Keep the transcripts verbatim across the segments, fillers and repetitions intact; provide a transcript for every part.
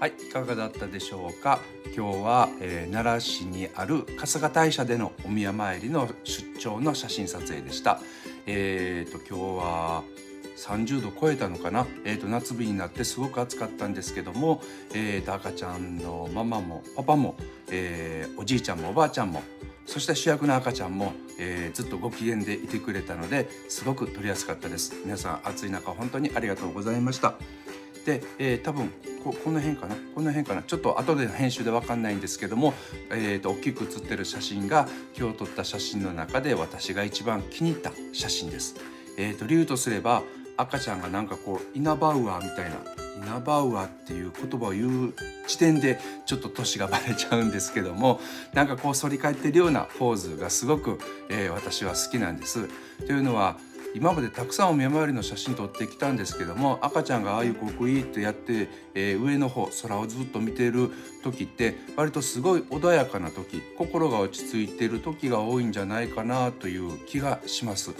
はい、いかがだったでしょうか。今日は、えー、奈良市にある春日大社でのお宮参りの出張の写真撮影でした。えーと今日はさんじゅうど超えたのかな、えーと夏日になってすごく暑かったんですけども、えーと赤ちゃんのママもパパも、えー、おじいちゃんもおばあちゃんも、そして主役の赤ちゃんも、えー、ずっとご機嫌でいてくれたのですごく撮りやすかったです。皆さん暑い中本当にありがとうございました。で、えー、多分 こ, この辺かなこの辺かなちょっと後で編集で分かんないんですけども、えー、と大きく写ってる写真が今日撮った写真の中で私が一番気に入った写真です。えー、と理由とすれば赤ちゃんがなんかこうイナバウアーみたいなイナバウアーっていう言葉を言う時点でちょっと年がバレちゃうんですけども、なんかこう反り返ってるようなポーズがすごく、えー、私は好きなんです。というのは今までたくさんお宮参りの写真撮ってきたんですけども、赤ちゃんがああいうこうグイッとやって、えー、上の方空をずっと見ている時って割とすごい穏やかな時、心が落ち着いている時が多いんじゃないかなという気がします。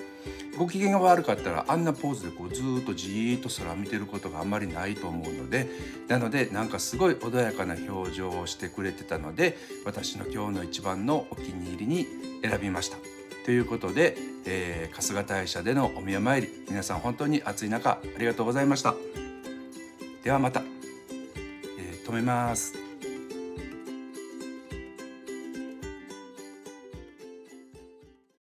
ご機嫌が悪かったらあんなポーズでこうずっとじーっと空を見てることがあんまりないと思うので、なのでなんかすごい穏やかな表情をしてくれてたので、私の今日の一番のお気に入りに選びました。ということで、えー、春日大社でのお宮参り、皆さん本当に暑い中ありがとうございました。ではまた、えー、止めます。